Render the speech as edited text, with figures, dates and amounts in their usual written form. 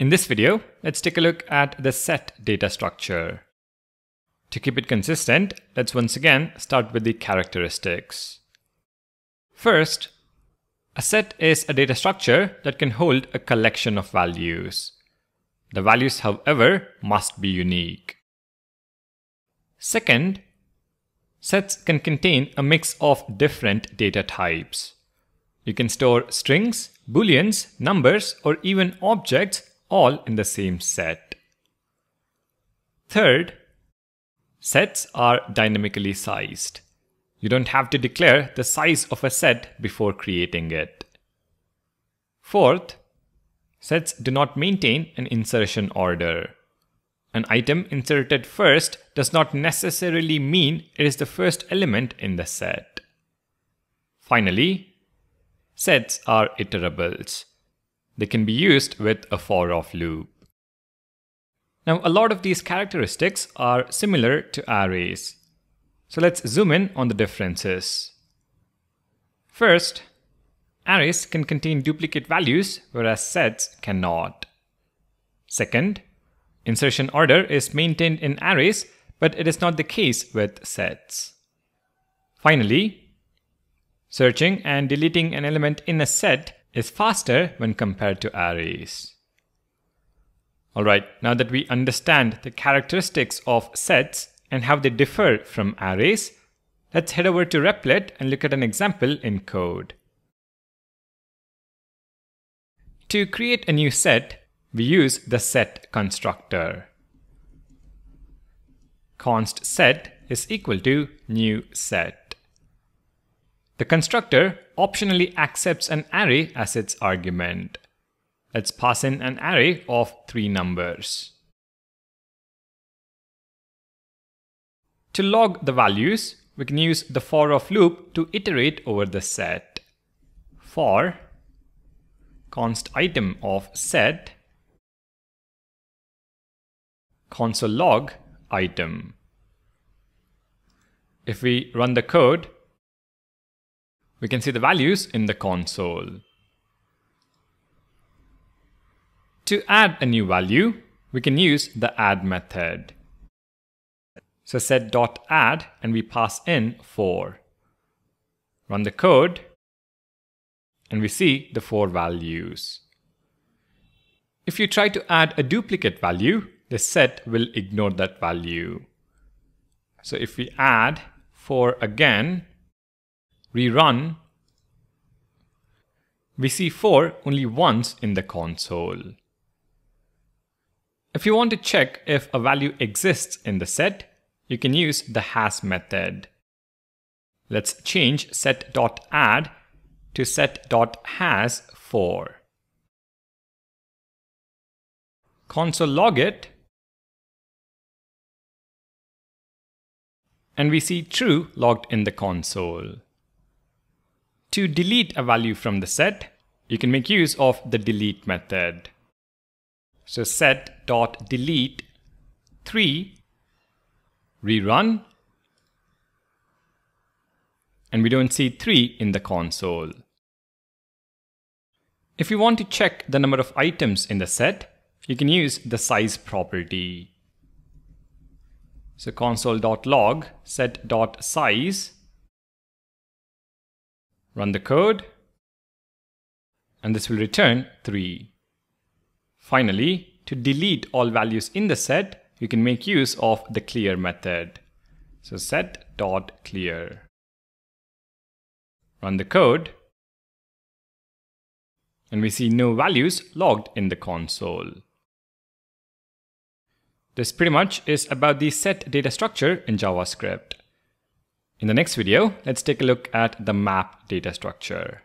In this video, let's take a look at the set data structure. To keep it consistent, let's once again start with the characteristics. First, a set is a data structure that can hold a collection of values. The values, however, must be unique. Second, sets can contain a mix of different data types. You can store strings, booleans, numbers, or even objects all in the same set. Third, sets are dynamically sized. You don't have to declare the size of a set before creating it. Fourth, sets do not maintain an insertion order. An item inserted first does not necessarily mean it is the first element in the set. Finally, sets are iterables. They can be used with a for-off loop. Now, a lot of these characteristics are similar to arrays. So let's zoom in on the differences. First, arrays can contain duplicate values, whereas sets cannot. Second, insertion order is maintained in arrays, but it is not the case with sets. Finally, searching and deleting an element in a set is faster when compared to arrays. Alright, now that we understand the characteristics of sets and how they differ from arrays, let's head over to Replit and look at an example in code. To create a new set, we use the set constructor. Const set is equal to new set. The constructor optionally accepts an array as its argument. Let's pass in an array of 3 numbers. To log the values, we can use the for-off loop to iterate over the set. For const item of set, console log item. If we run the code, we can see the values in the console. To add a new value, we can use the add method. So set.add and we pass in 4. Run the code and we see the 4 values. If you try to add a duplicate value, the set will ignore that value. So if we add 4 again, rerun, we see 4 only once in the console. If you want to check if a value exists in the set, you can use the has method. Let's change set.add to set.has4. Console log it, and we see true logged in the console. To delete a value from the set, you can make use of the delete method. So set.delete 3, rerun, and we don't see 3 in the console. If you want to check the number of items in the set, you can use the size property. So console.log set.size. Run the code, and this will return 3. Finally, to delete all values in the set, you can make use of the clear method. So set.clear. Run the code, and we see no values logged in the console. This pretty much is about the set data structure in JavaScript. In the next video, let's take a look at the map data structure.